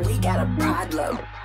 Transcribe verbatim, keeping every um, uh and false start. We got a problem.